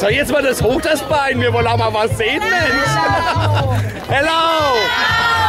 So, jetzt mal das hoch, das Bein. Wir wollen auch mal was sehen, Mensch. Hello. Hello.